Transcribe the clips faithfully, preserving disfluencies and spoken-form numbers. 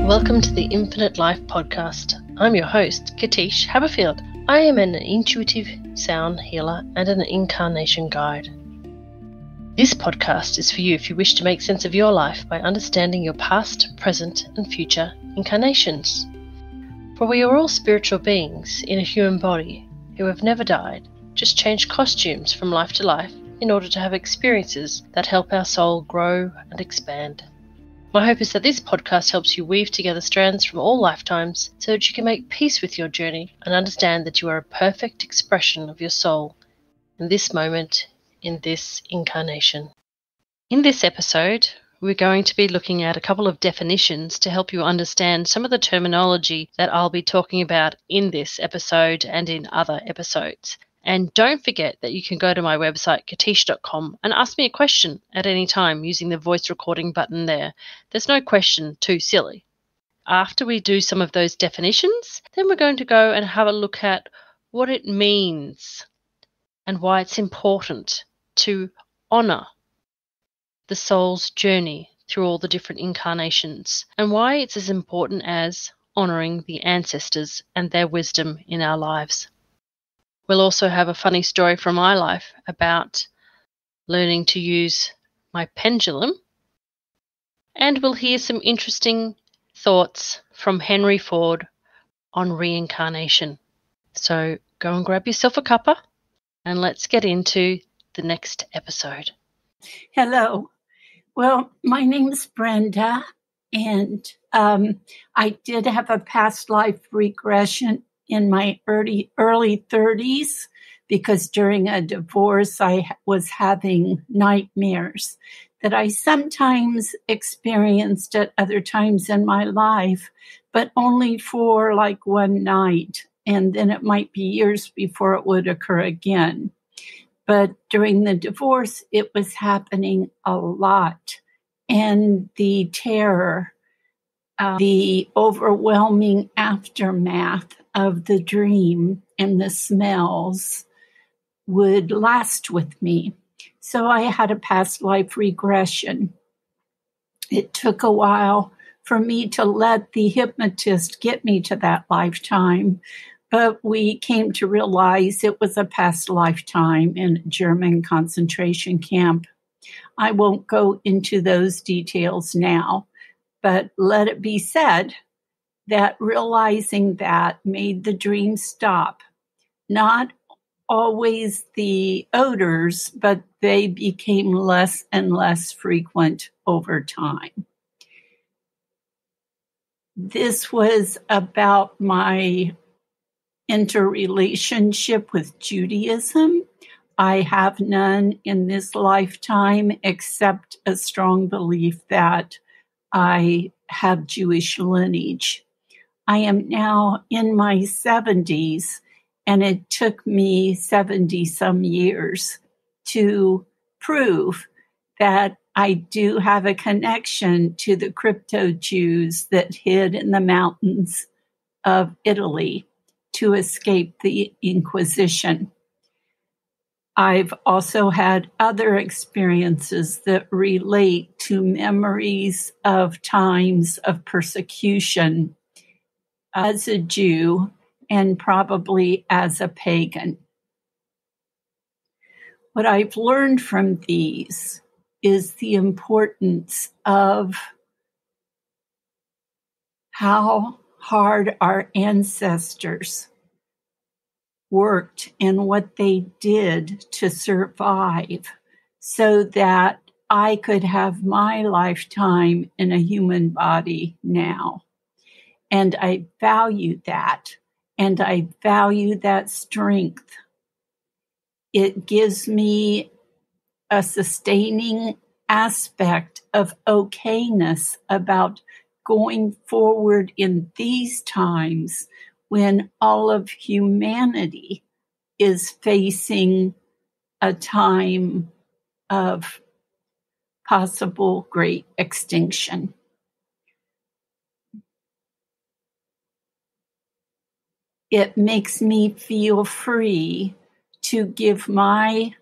Welcome to the Infinite Life Podcast. I'm your host, Katische Haberfield. I am an intuitive sound healer and an incarnation guide. This podcast is for you if you wish to make sense of your life by understanding your past, present, and future incarnations. For we are all spiritual beings in a human body who have never died, just changed costumes from life to life in order to have experiences that help our soul grow and expand. My hope is that this podcast helps you weave together strands from all lifetimes so that you can make peace with your journey and understand that you are a perfect expression of your soul in this moment, in this incarnation. In this episode, we're going to be looking at a couple of definitions to help you understand some of the terminology that I'll be talking about in this episode and in other episodes. And don't forget that you can go to my website, katische dot com, and ask me a question at any time using the voice recording button there. There's no question too silly. After we do some of those definitions, then we're going to go and have a look at what it means and why it's important to honour the soul's journey through all the different incarnations and why it's as important as honouring the ancestors and their wisdom in our lives. We'll also have a funny story from my life about learning to use my pendulum. And we'll hear some interesting thoughts from Henry Ford on reincarnation. So go and grab yourself a cuppa and let's get into the next episode. Hello. Well, my name is Brenda, and um, I did have a past life regression in my early, early thirties, because during a divorce, I was having nightmares that I sometimes experienced at other times in my life, but only for like one night. And then it might be years before it would occur again. But during the divorce, it was happening a lot. And the terror, uh, the overwhelming aftermath of the dream and the smells would last with me. So I had a past life regression. It took a while for me to let the hypnotist get me to that lifetime, but we came to realize it was a past lifetime in a German concentration camp. I won't go into those details now, but let it be said that realizing that made the dream stop. Not always the odors, but they became less and less frequent over time. This was about my interrelationship with Judaism. I have none in this lifetime except a strong belief that I have Jewish lineage. I am now in my seventies, and it took me seventy-some years to prove that I do have a connection to the crypto-Jews that hid in the mountains of Italy to escape the Inquisition. I've also had other experiences that relate to memories of times of persecution as a Jew, and probably as a pagan. What I've learned from these is the importance of how hard our ancestors worked and what they did to survive so that I could have my lifetime in a human body now. And I value that, and I value that strength. It gives me a sustaining aspect of okayness about going forward in these times when all of humanity is facing a time of possible great extinction. It makes me feel free to give my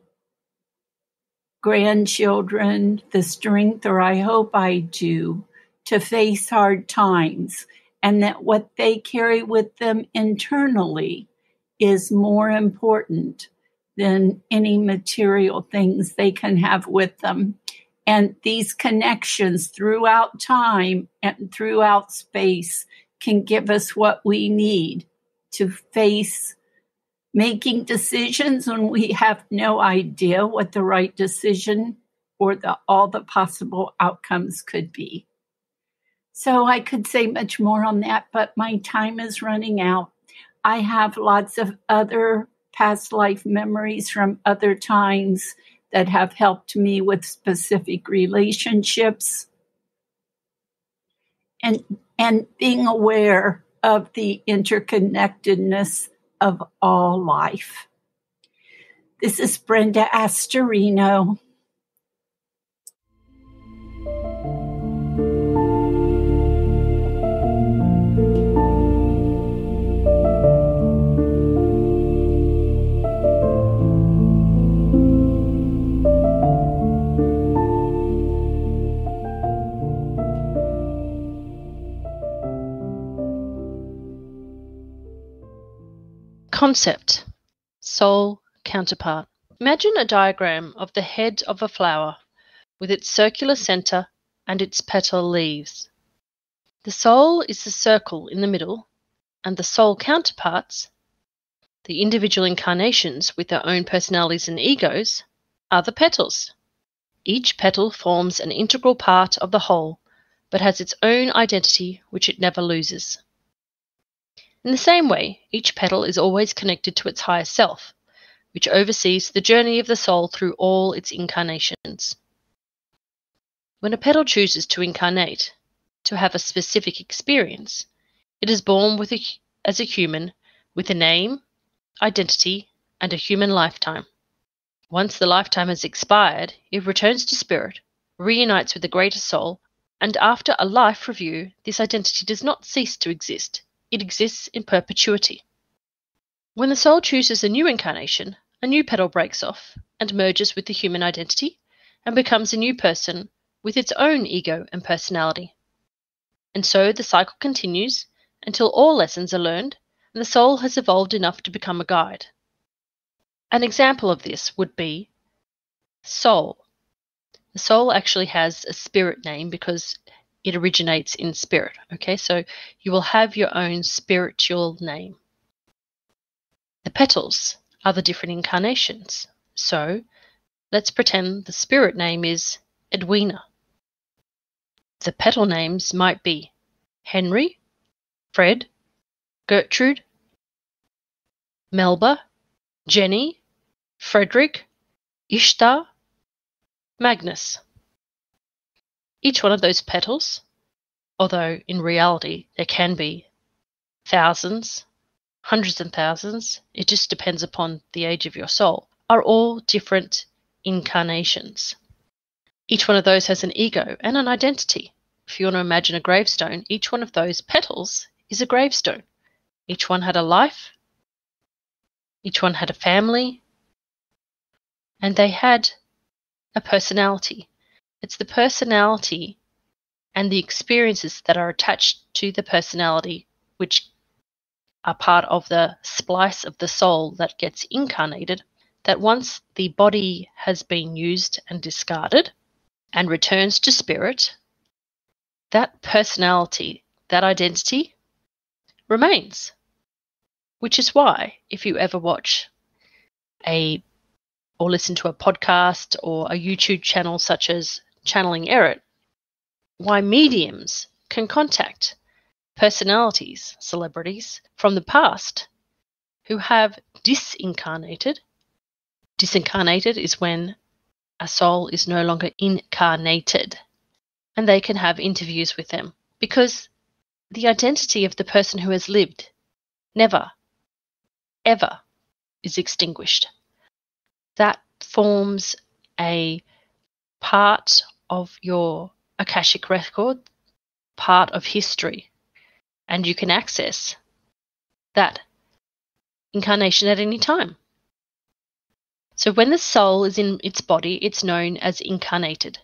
grandchildren the strength, or I hope I do, to face hard times, and that what they carry with them internally is more important than any material things they can have with them. And these connections throughout time and throughout space can give us what we need to face making decisions when we have no idea what the right decision or the, all the possible outcomes could be. So I could say much more on that, but my time is running out. I have lots of other past life memories from other times that have helped me with specific relationships. And, and being aware of the interconnectedness of all life. This is Brenda Astorino. Concept, soul, counterpart. Imagine a diagram of the head of a flower with its circular center and its petal leaves. The soul is the circle in the middle, and the soul counterparts, the individual incarnations with their own personalities and egos, are the petals. Each petal forms an integral part of the whole, but has its own identity which it never loses. In the same way, each petal is always connected to its higher self, which oversees the journey of the soul through all its incarnations. When a petal chooses to incarnate, to have a specific experience, it is born with a, as a human with a name, identity, and a human lifetime. Once the lifetime has expired, it returns to spirit, reunites with the greater soul, and after a life review, this identity does not cease to exist. It exists in perpetuity. When the soul chooses a new incarnation, a new petal breaks off and merges with the human identity and becomes a new person with its own ego and personality. And so the cycle continues until all lessons are learned and the soul has evolved enough to become a guide. An example of this would be soul. The soul actually has a spirit name because it originates in spirit. Okay, so you will have your own spiritual name. The petals are the different incarnations. So let's pretend the spirit name is Edwina. The petal names might be Henry, Fred, Gertrude, Melba, Jenny, Frederick, Ishtar, Magnus. Each one of those petals, although in reality there can be thousands, hundreds and thousands, it just depends upon the age of your soul, are all different incarnations. Each one of those has an ego and an identity. If you want to imagine a gravestone, each one of those petals is a gravestone. Each one had a life, each one had a family, and they had a personality. It's the personality and the experiences that are attached to the personality which are part of the splice of the soul that gets incarnated, that once the body has been used and discarded and returns to spirit, that personality, that identity remains. Which is why if you ever watch a or listen to a podcast or a YouTube channel such as Channeling Error, why mediums can contact personalities, celebrities from the past who have disincarnated. Disincarnated is when a soul is no longer incarnated, and they can have interviews with them because the identity of the person who has lived never, ever is extinguished. That forms a part of your Akashic record, part of history, and you can access that incarnation at any time. So when the soul is in its body, it's known as incarnated.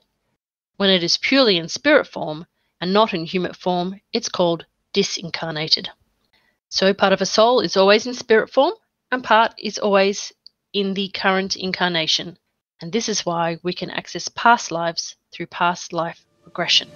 When it is purely in spirit form and not in human form, it's called disincarnated. So part of a soul is always in spirit form and part is always in the current incarnation. And this is why we can access past lives through past life regression.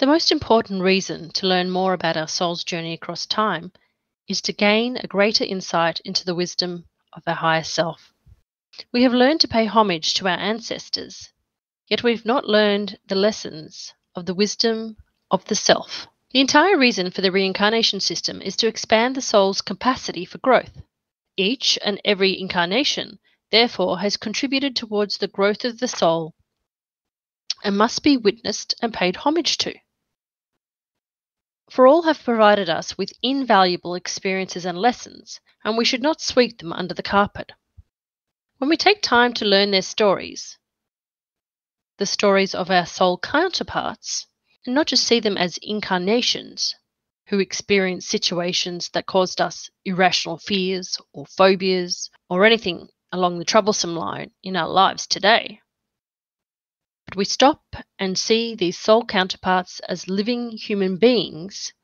The most important reason to learn more about our soul's journey across time is to gain a greater insight into the wisdom of our higher self. We have learned to pay homage to our ancestors, yet we've not learned the lessons of the wisdom of the self. The entire reason for the reincarnation system is to expand the soul's capacity for growth. Each and every incarnation, therefore, has contributed towards the growth of the soul and must be witnessed and paid homage to. For all have provided us with invaluable experiences and lessons, and we should not sweep them under the carpet. When we take time to learn their stories, the stories of our soul counterparts, and not just see them as incarnations who experienced situations that caused us irrational fears or phobias or anything along the troublesome line in our lives today, but we stop and see these soul counterparts as living human beings,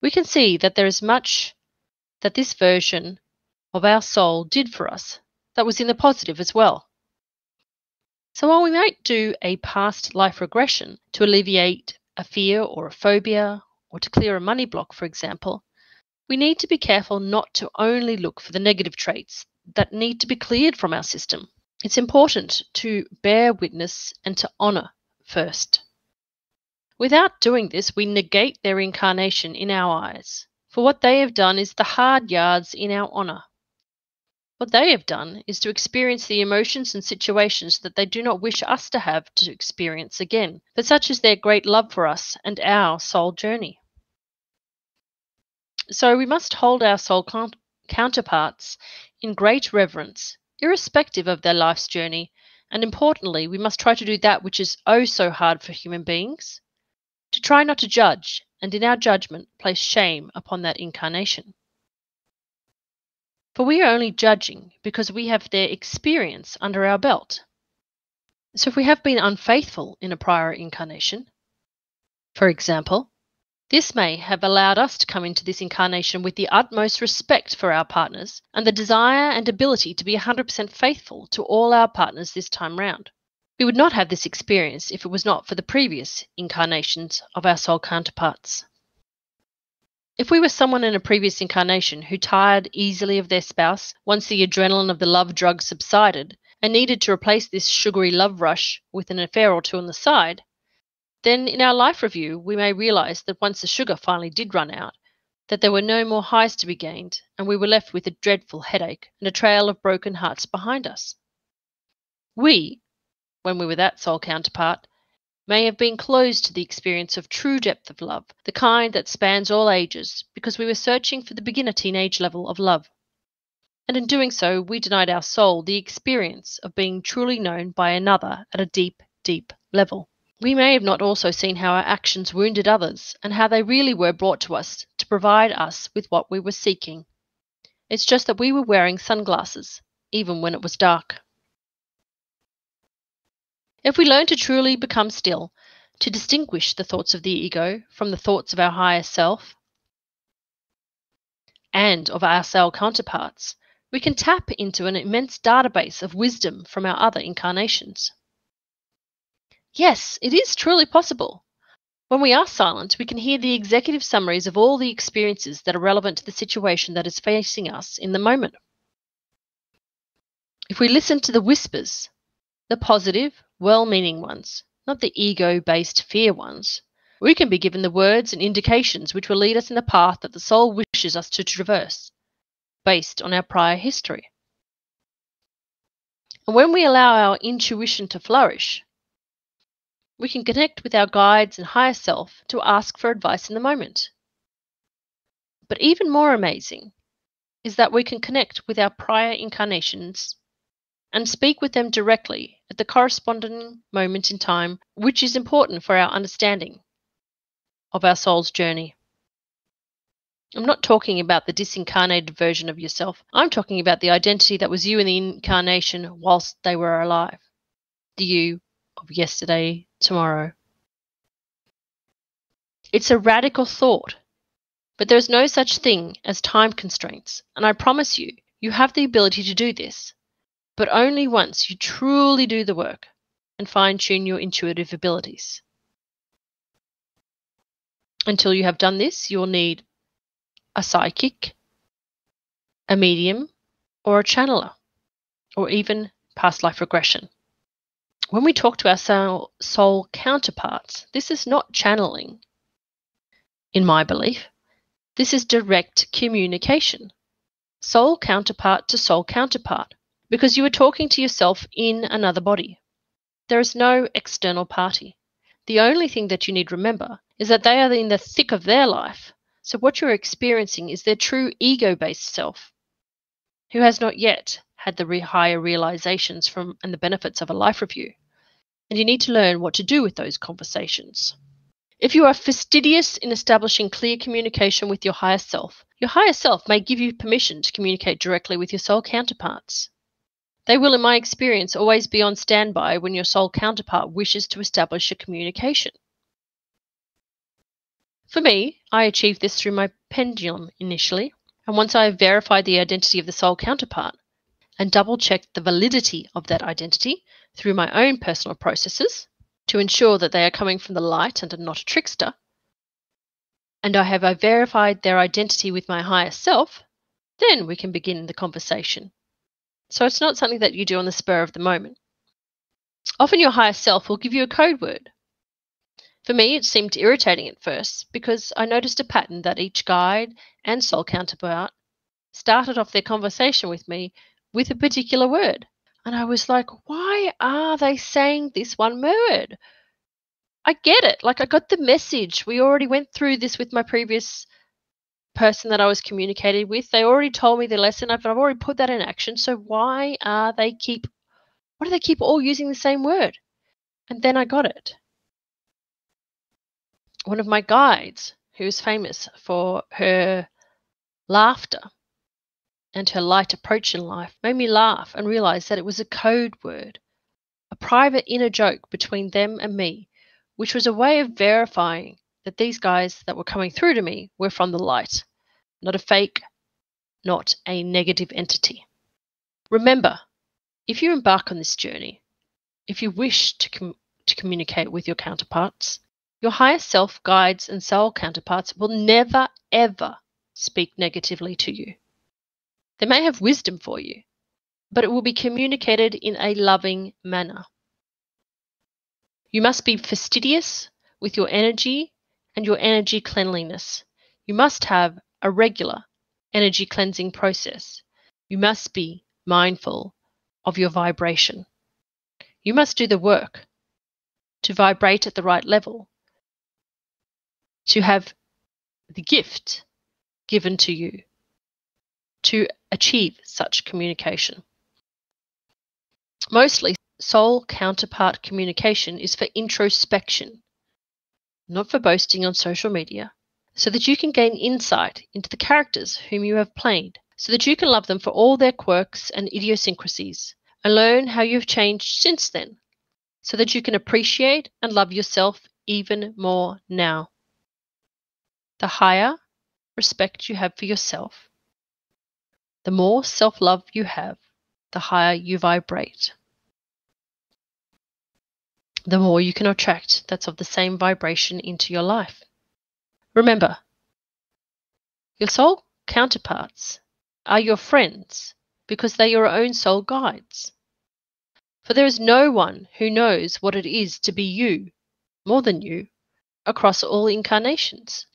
we can see that there is much that this version of our soul did for us that was in the positive as well. So while we might do a past life regression to alleviate a fear or a phobia or to clear a money block, for example, we need to be careful not to only look for the negative traits that need to be cleared from our system. It's important to bear witness and to honour first. Without doing this, we negate their incarnation in our eyes, for what they have done is the hard yards in our honour. What they have done is to experience the emotions and situations that they do not wish us to have to experience again, but such is their great love for us and our soul journey. So we must hold our soul count- counterparts in great reverence, irrespective of their life's journey, and importantly, we must try to do that which is oh so hard for human beings, to try not to judge, and in our judgment, place shame upon that incarnation. For we are only judging because we have their experience under our belt. So if we have been unfaithful in a prior incarnation, for example, this may have allowed us to come into this incarnation with the utmost respect for our partners and the desire and ability to be one hundred percent faithful to all our partners this time round. We would not have this experience if it was not for the previous incarnations of our soul counterparts. If we were someone in a previous incarnation who tired easily of their spouse once the adrenaline of the love drug subsided and needed to replace this sugary love rush with an affair or two on the side, then in our life review, we may realise that once the sugar finally did run out, that there were no more highs to be gained, and we were left with a dreadful headache and a trail of broken hearts behind us. We, when we were that soul counterpart, may have been closed to the experience of true depth of love, the kind that spans all ages, because we were searching for the beginner teenage level of love. And in doing so, we denied our soul the experience of being truly known by another at a deep, deep level. We may have not also seen how our actions wounded others and how they really were brought to us to provide us with what we were seeking. It's just that we were wearing sunglasses, even when it was dark. If we learn to truly become still, to distinguish the thoughts of the ego from the thoughts of our higher self and of our soul counterparts, we can tap into an immense database of wisdom from our other incarnations. Yes, it is truly possible. When we are silent, we can hear the executive summaries of all the experiences that are relevant to the situation that is facing us in the moment. If we listen to the whispers, the positive, well-meaning ones, not the ego-based fear ones, we can be given the words and indications which will lead us in the path that the soul wishes us to traverse, based on our prior history. And when we allow our intuition to flourish, we can connect with our guides and higher self to ask for advice in the moment. But even more amazing is that we can connect with our prior incarnations and speak with them directly at the corresponding moment in time, which is important for our understanding of our soul's journey. I'm not talking about the disincarnated version of yourself. I'm talking about the identity that was you in the incarnation whilst they were alive. The you of yesterday, tomorrow. It's a radical thought, but there is no such thing as time constraints, and I promise you, you have the ability to do this, but only once you truly do the work and fine-tune your intuitive abilities. Until you have done this, you'll need a psychic, a medium, or a channeler, or even past life regression. When we talk to our soul counterparts, this is not channeling, in my belief. This is direct communication, soul counterpart to soul counterpart, because you are talking to yourself in another body. There is no external party. The only thing that you need to remember is that they are in the thick of their life, so what you're experiencing is their true ego-based self, who has not yet had the higher realizations from and the benefits of a life review, and you need to learn what to do with those conversations. If you are fastidious in establishing clear communication with your higher self, your higher self may give you permission to communicate directly with your soul counterparts. They will, in my experience, always be on standby when your soul counterpart wishes to establish a communication. For me, I achieved this through my pendulum initially, and once I verified the identity of the soul counterpart and double-checked the validity of that identity through my own personal processes to ensure that they are coming from the light and are not a trickster, and I have verified their identity with my higher self, then we can begin the conversation. So it's not something that you do on the spur of the moment. Often your higher self will give you a code word. For me, it seemed irritating at first because I noticed a pattern that each guide and soul counterpart started off their conversation with me with a particular word. And I was like, why are they saying this one word? I get it. Like, I got the message. We already went through this with my previous person that I was communicating with. They already told me the lesson. I've, I've already put that in action. So why are they keep, why do they keep all using the same word? And then I got it. One of my guides, who is famous for her laughter and her light approach in life, made me laugh and realize that it was a code word, a private inner joke between them and me, which was a way of verifying that these guys that were coming through to me were from the light, not a fake, not a negative entity. Remember, if you embark on this journey, if you wish to com- to communicate with your counterparts, your higher self, guides, and soul counterparts will never, ever speak negatively to you. They may have wisdom for you, but it will be communicated in a loving manner. You must be fastidious with your energy and your energy cleanliness. You must have a regular energy cleansing process. You must be mindful of your vibration. You must do the work to vibrate at the right level, to have the gift given to you to achieve such communication. Mostly, soul counterpart communication is for introspection, not for boasting on social media, so that you can gain insight into the characters whom you have played, so that you can love them for all their quirks and idiosyncrasies, and learn how you've changed since then, so that you can appreciate and love yourself even more now. The higher respect you have for yourself, the more self-love you have, the higher you vibrate. The more you can attract that's of the same vibration into your life. Remember, your soul counterparts are your friends because they are your own soul guides. For there is no one who knows what it is to be you, more than you, across all incarnations.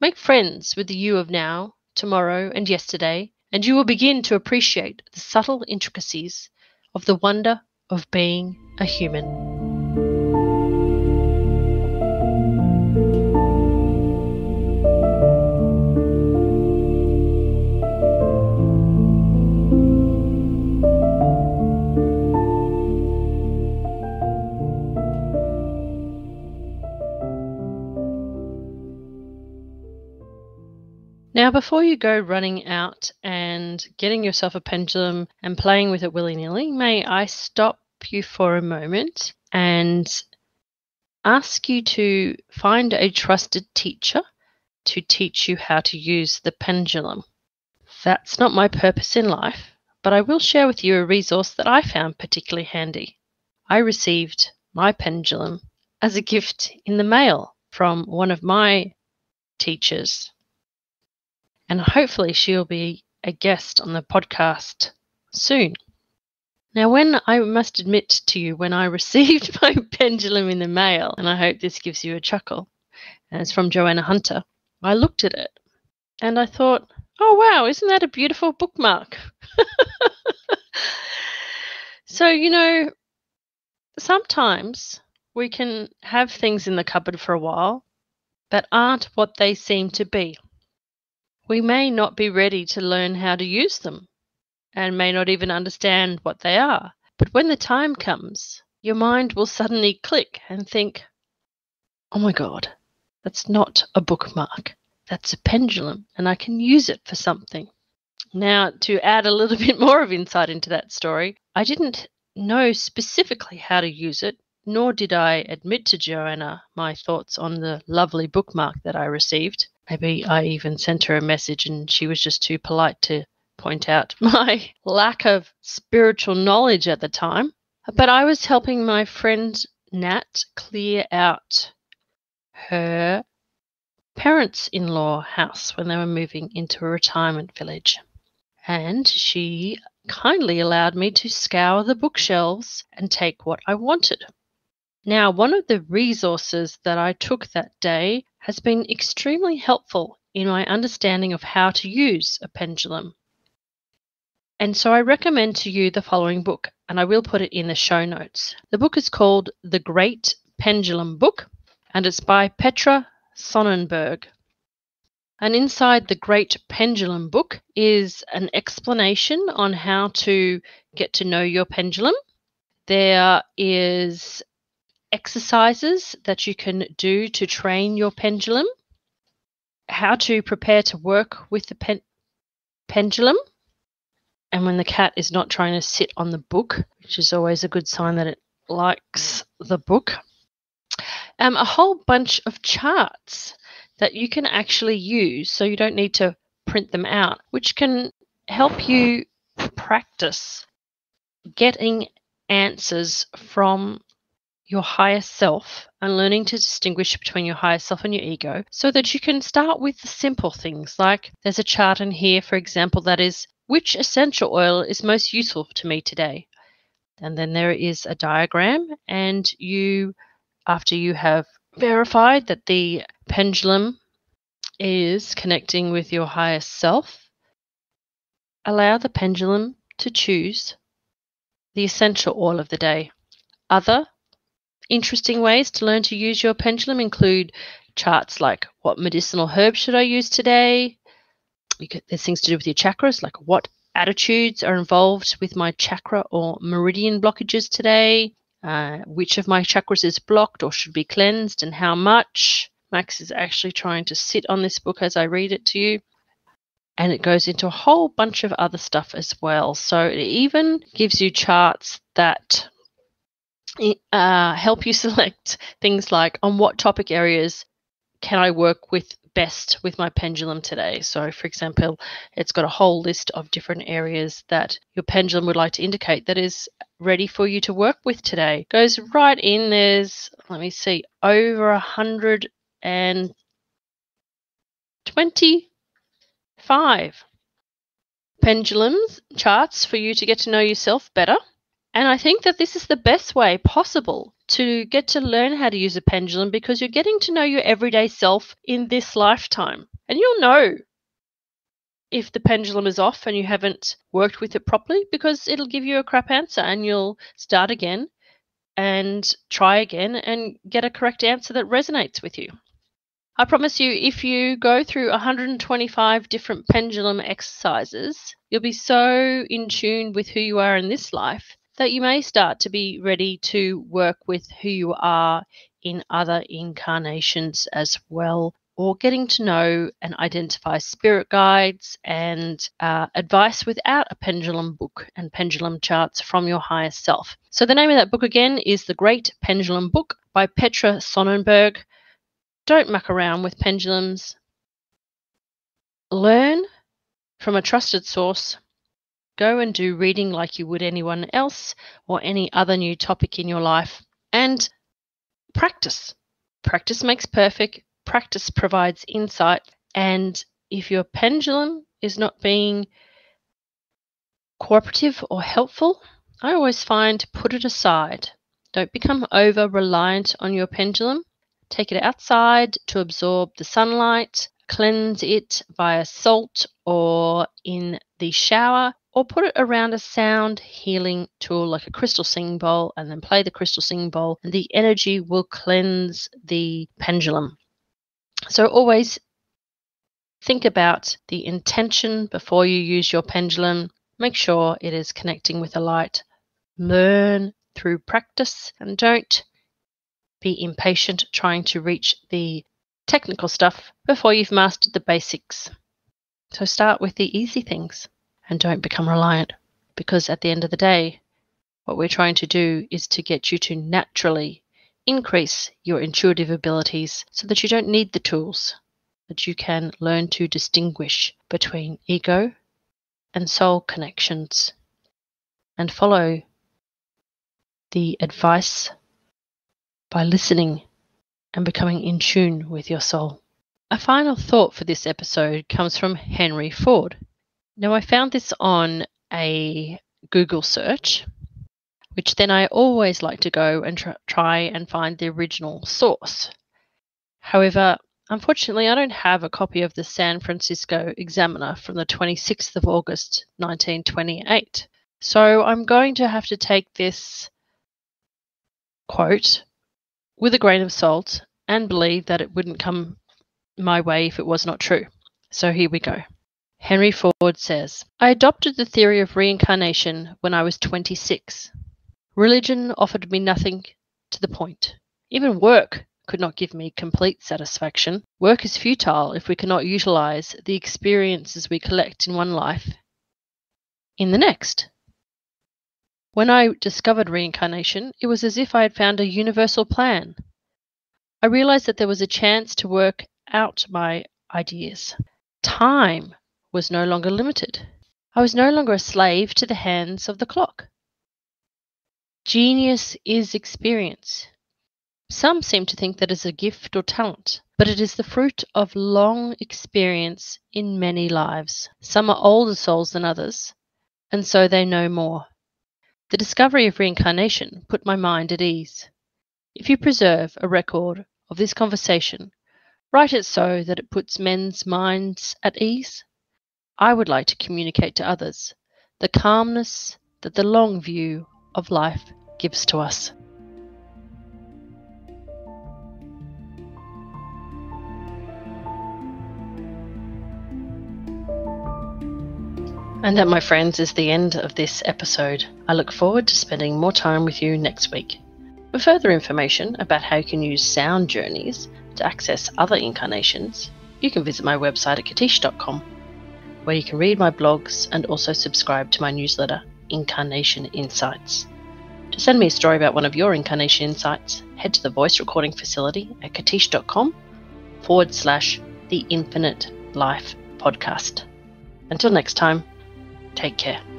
Make friends with the you of now, tomorrow, and yesterday, and you will begin to appreciate the subtle intricacies of the wonder of being a human. before you go running out and getting yourself a pendulum and playing with it willy-nilly, may I stop you for a moment and ask you to find a trusted teacher to teach you how to use the pendulum. That's not my purpose in life, but I will share with you a resource that I found particularly handy. I received my pendulum as a gift in the mail from one of my teachers, and hopefully she'll be a guest on the podcast soon. Now, when I must admit to you, when I received my pendulum in the mail, and I hope this gives you a chuckle, and it's from Joanna Hunter, I looked at it and I thought, oh, wow, isn't that a beautiful bookmark? So, you know, sometimes we can have things in the cupboard for a while that aren't what they seem to be. We may not be ready to learn how to use them and may not even understand what they are. But when the time comes, your mind will suddenly click and think, oh my God, that's not a bookmark. That's a pendulum, and I can use it for something. Now, to add a little bit more of insight into that story, I didn't know specifically how to use it, nor did I admit to Joanna my thoughts on the lovely bookmark that I received. Maybe I even sent her a message and she was just too polite to point out my lack of spiritual knowledge at the time. But I was helping my friend Nat clear out her parents-in-law house when they were moving into a retirement village, and she kindly allowed me to scour the bookshelves and take what I wanted. Now, one of the resources that I took that day has been extremely helpful in my understanding of how to use a pendulum, and so I recommend to you the following book, and I will put it in the show notes. The book is called The Great Pendulum Book, and it's by Petra Sonnenberg. And inside The Great Pendulum Book is an explanation on how to get to know your pendulum. There is exercises that you can do to train your pendulum, how to prepare to work with the pen- pendulum. And when the cat is not trying to sit on the book, which is always a good sign that it likes the book. Um, a whole bunch of charts that you can actually use, so you don't need to print them out, which can help you practice getting answers from your higher self and learning to distinguish between your higher self and your ego, so that you can start with the simple things. Like, there's a chart in here, for example, that is, which essential oil is most useful to me today? And then there is a diagram, and you... after you have verified that the pendulum is connecting with your higher self, allow the pendulum to choose the essential oil of the day. Other interesting ways to learn to use your pendulum include charts like, what medicinal herb should I use today? You could, there's things to do with your chakras, like what attitudes are involved with my chakra or meridian blockages today? Uh, which of my chakras is blocked or should be cleansed, and how much? Max is actually trying to sit on this book as I read it to you. And it goes into a whole bunch of other stuff as well. So it even gives you charts that uh, help you select things like, on what topic areas can I work with best with my pendulum today. So, for example, it's got a whole list of different areas that your pendulum would like to indicate that is ready for you to work with today. Goes right in. There's, let me see, over one hundred twenty-five pendulums charts for you to get to know yourself better. And I think that this is the best way possible to get to learn how to use a pendulum, because you're getting to know your everyday self in this lifetime. And you'll know if the pendulum is off and you haven't worked with it properly, because it'll give you a crap answer, and you'll start again and try again and get a correct answer that resonates with you. I promise you, if you go through one hundred twenty-five different pendulum exercises, you'll be so in tune with who you are in this life that you may start to be ready to work with who you are in other incarnations as well, or getting to know and identify spirit guides and uh, advice without a pendulum book and pendulum charts from your higher self. So the name of that book again is The Great Pendulum Book by Petra Sonnenberg. Don't muck around with pendulums. Learn from a trusted source. Go and do reading like you would anyone else or any other new topic in your life. And practice. Practice makes perfect. Practice provides insight, and if your pendulum is not being cooperative or helpful, I always find put it aside. Don't become over reliant on your pendulum. Take it outside to absorb the sunlight, cleanse it via salt or in the shower, or put it around a sound healing tool like a crystal singing bowl, and then play the crystal singing bowl, and the energy will cleanse the pendulum. So always think about the intention before you use your pendulum. Make sure it is connecting with the light. Learn through practice, and don't be impatient trying to reach the technical stuff before you've mastered the basics. So start with the easy things and don't become reliant, because at the end of the day, what we're trying to do is to get you to naturally increase your intuitive abilities so that you don't need the tools, that you can learn to distinguish between ego and soul connections and follow the advice by listening and becoming in tune with your soul. A final thought for this episode comes from Henry Ford. Now, I found this on a Google search, which then I always like to go and tr- try and find the original source. However, unfortunately, I don't have a copy of the San Francisco Examiner from the twenty-sixth of August, nineteen twenty-eight. So I'm going to have to take this quote with a grain of salt and believe that it wouldn't come my way if it was not true. So here we go. Henry Ford says, "I adopted the theory of reincarnation when I was twenty-six. Religion offered me nothing to the point. Even work could not give me complete satisfaction. Work is futile if we cannot utilize the experiences we collect in one life in the next. When I discovered reincarnation, it was as if I had found a universal plan. I realized that there was a chance to work out my ideas. Time was no longer limited. I was no longer a slave to the hands of the clock. Genius is experience. Some seem to think that it's a gift or talent, but it is the fruit of long experience in many lives. Some are older souls than others, and so they know more. The discovery of reincarnation put my mind at ease. If you preserve a record of this conversation, write it so that it puts men's minds at ease. I would like to communicate to others the calmness that the long view of life gives to us." And that, my friends, is the end of this episode. I look forward to spending more time with you next week. For further information about how you can use sound journeys to access other incarnations, you can visit my website at katische dot com, where you can read my blogs and also subscribe to my newsletter, Incarnation Insights. To send me a story about one of your incarnation insights, head to the voice recording facility at katische dot com forward slash the Infinite Life Podcast. Until next time, take care.